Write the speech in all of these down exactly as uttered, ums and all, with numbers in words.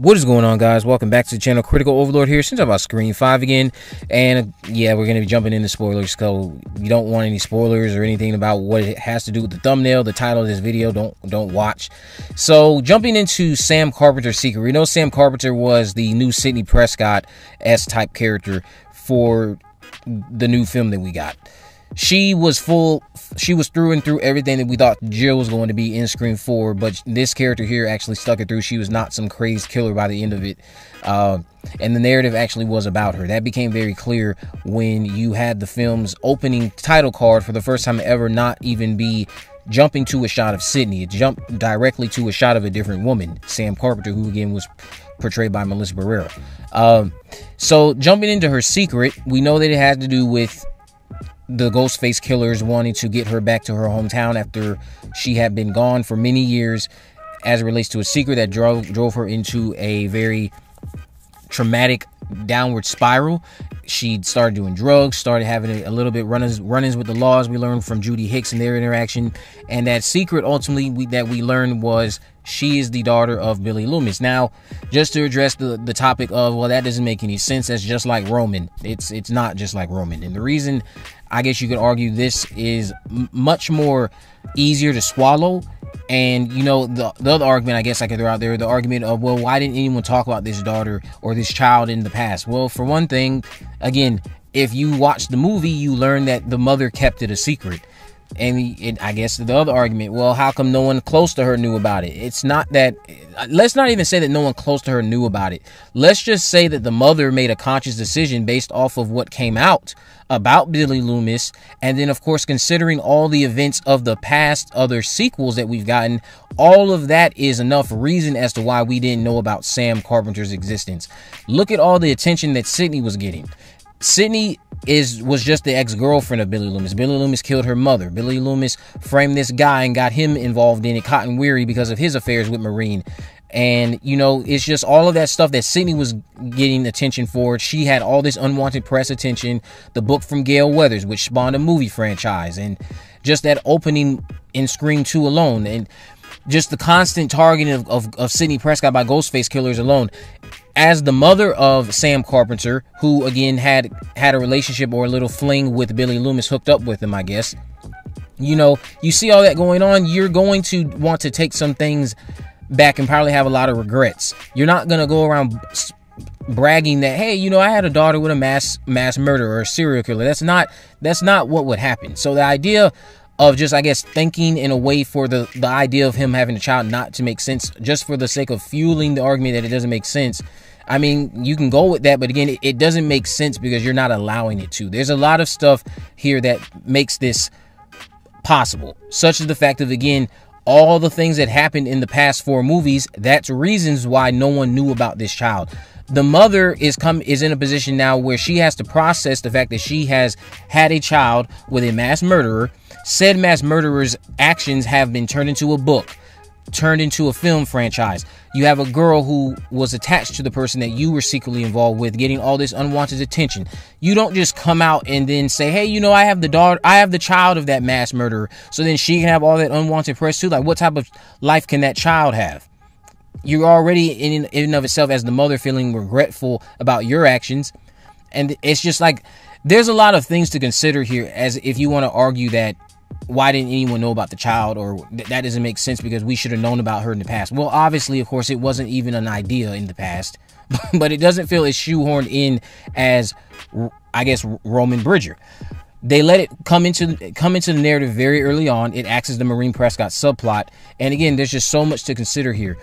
What is going on, guys? Welcome back to the channel. Critical Overlord here. Since I'm about Scream five again, and yeah, we're going to be jumping into spoilers, so you don't want any spoilers or anything about what it has to do with the thumbnail, the title of this video, don't don't watch. So jumping into Sam Carpenter's secret, we know Sam Carpenter was the new Sidney Prescott S-type character for the new film that we got. She was full, she was through and through everything that we thought Jill was going to be in Scream four, but this character here actually stuck it through. She was not some crazed killer by the end of it, uh, and the narrative actually was about her. That became very clear when you had the film's opening title card for the first time ever not even be jumping to a shot of Sidney. It jumped directly to a shot of a different woman, Sam Carpenter, who again was portrayed by Melissa Barrera. Um, so jumping into her secret, we know that it had to do with the Ghostface killers wanting to get her back to her hometown after she had been gone for many years, as it relates to a secret that drove drove her into a very traumatic downward spiral. She started doing drugs, started having a little bit run-ins run-ins with the laws. We learned from Judy Hicks and their interaction, and that secret ultimately we, that we learned was she is the daughter of Billy Loomis. Now, just to address the the topic of, well, that doesn't make any sense, that's just like Roman. It's it's not just like Roman, and the reason I guess you could argue this is much more easier to swallow. And, you know, the, the other argument I guess I could throw out there, the argument of, well, why didn't anyone talk about this daughter or this child in the past? Well, for one thing, again, if you watch the movie, you learn that the mother kept it a secret. And it, I guess the other argument, well, how come no one close to her knew about it? It's not that, let's not even say that no one close to her knew about it. Let's just say that the mother made a conscious decision based off of what came out about Billy Loomis. And then, of course, considering all the events of the past, other sequels that we've gotten, all of that is enough reason as to why we didn't know about Sam Carpenter's existence. Look at all the attention that Sidney was getting. Sidney is was just the ex-girlfriend of Billy Loomis. Billy Loomis killed her mother. Billy Loomis framed this guy and got him involved in it, Cotton Weary, because of his affairs with Maureen. And, you know, it's just all of that stuff that Sidney was getting attention for. She had all this unwanted press attention, the book from Gail Weathers, which spawned a movie franchise, and just that opening in Scream two alone, and just the constant targeting of, of, of Sidney Prescott by Ghostface killers alone. As the mother of Sam Carpenter, who again had had a relationship or a little fling with Billy Loomis, hooked up with him, I guess, you know, you see all that going on, you're going to want to take some things back and probably have a lot of regrets. You're not going to go around bragging that, hey, you know, I had a daughter with a mass mass murderer or a serial killer. That's not that's not what would happen. So the idea of just, I guess, thinking in a way for the, the idea of him having a child not to make sense, just for the sake of fueling the argument that it doesn't make sense. I mean, you can go with that, but again, it, it doesn't make sense because you're not allowing it to. There's a lot of stuff here that makes this possible, such as the fact of, again, all the things that happened in the past four movies. That's reasons why no one knew about this child. The mother is come is in a position now where she has to process the fact that she has had a child with a mass murderer. Said mass murderer's actions have been turned into a book, turned into a film franchise. You have a girl who was attached to the person that you were secretly involved with, getting all this unwanted attention. You don't just come out and then say, hey, you know, I have the daughter, I have the child of that mass murderer, so then she can have all that unwanted press too. Like, what type of life can that child have? You're already in in and of itself as the mother feeling regretful about your actions. And it's just like, there's a lot of things to consider here, as if you want to argue that why didn't anyone know about the child, or th that doesn't make sense because we should have known about her in the past. Well, obviously, of course, it wasn't even an idea in the past, but it doesn't feel as shoehorned in as, I guess, Roman Bridger. They let it come into come into the narrative very early on. It acts as the Maureen Prescott subplot. And again, there's just so much to consider here.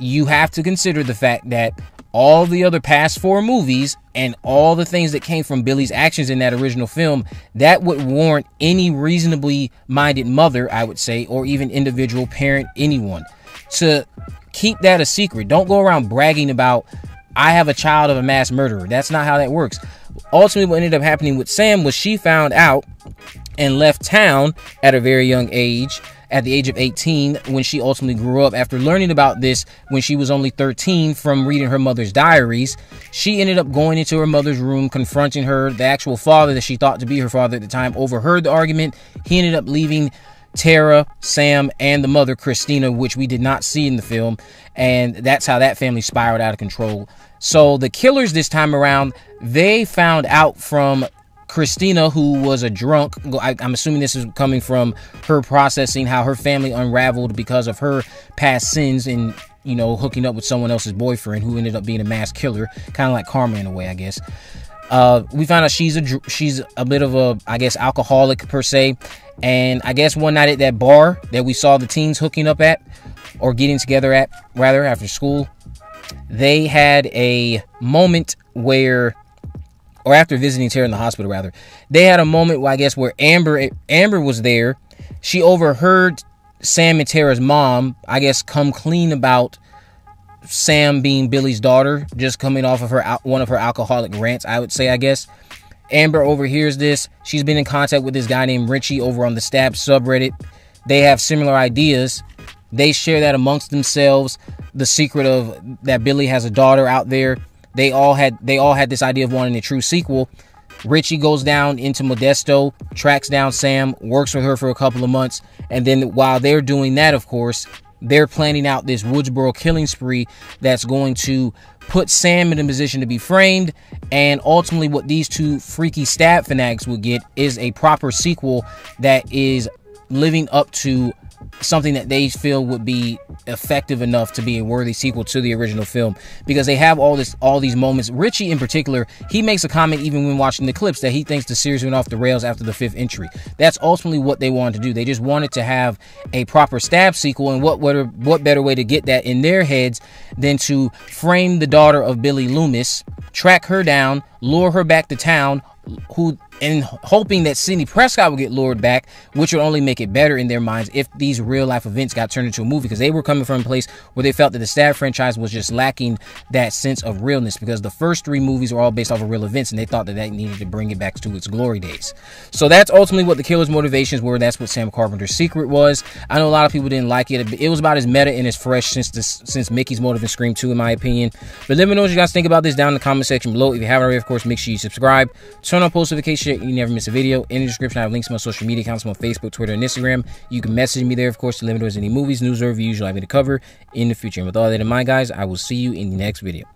You have to consider the fact that all the other past four movies and all the things that came from Billy's actions in that original film, that would warrant any reasonably minded mother, I would say, or even individual parent, anyone, to keep that a secret. Don't go around bragging about, I have a child of a mass murderer. That's not how that works. Ultimately, what ended up happening with Sam was she found out and left town at a very young age, at the age of eighteen, when she ultimately grew up. After learning about this when she was only thirteen from reading her mother's diaries, she ended up going into her mother's room, confronting her. The actual father that she thought to be her father at the time overheard the argument. He ended up leaving Tara, Sam, and the mother, Christina, which we did not see in the film. And that's how that family spiraled out of control. So the killers this time around, they found out from Christina, who was a drunk. I, I'm assuming this is coming from her processing how her family unraveled because of her past sins and, you know, hooking up with someone else's boyfriend who ended up being a mass killer, kind of like karma in a way, I guess. Uh, we found out she's a she's a bit of a, I guess, alcoholic per se. And I guess one night at that bar that we saw the teens hooking up at, or getting together at, rather, after school, they had a moment where, or after visiting Tara in the hospital, rather, they had a moment where, I guess, where Amber Amber was there. She overheard Sam and Tara's mom, I guess, come clean about Sam being Billy's daughter, just coming off of her one of her alcoholic rants, I would say, I guess. Amber overhears this. She's been in contact with this guy named Richie over on the Stab subreddit. They have similar ideas. They share that amongst themselves, the secret of that Billy has a daughter out there. They all had they all had this idea of wanting a true sequel. Richie goes down into Modesto, tracks down Sam, works with her for a couple of months, and then while they're doing that, of course, they're planning out this Woodsboro killing spree that's going to put Sam in a position to be framed, and ultimately what these two freaky stab fanatics will get is a proper sequel that is living up to something that they feel would be effective enough to be a worthy sequel to the original film, because they have all this all these moments. Richie in particular, he makes a comment even when watching the clips that he thinks the series went off the rails after the fifth entry. That's ultimately what they wanted to do. They just wanted to have a proper stab sequel, and what what, what better way to get that in their heads than to frame the daughter of Billy Loomis, track her down, lure her back to town, who and hoping that Sidney Prescott would get lured back, which would only make it better in their minds if these real life events got turned into a movie, because they were coming from a place where they felt that the Stab franchise was just lacking that sense of realness, because the first three movies were all based off of real events, and they thought that that needed to bring it back to its glory days. So that's ultimately what the killer's motivations were. That's what Sam Carpenter's secret was. I know a lot of people didn't like it. It was about as meta and as fresh since this, since Mickey's motive in Scream two, in my opinion. But let me know what you guys think about this down in the comment section below. If you haven't already, of course, make sure you subscribe, turn on post notifications, you never miss a video. In the description, I have links to my social media accounts on Facebook, Twitter, and Instagram. You can message me there, of course, to let me know if there's any movies, news, or reviews you'd like me to cover in the future. And with all that in mind, guys, I will see you in the next video.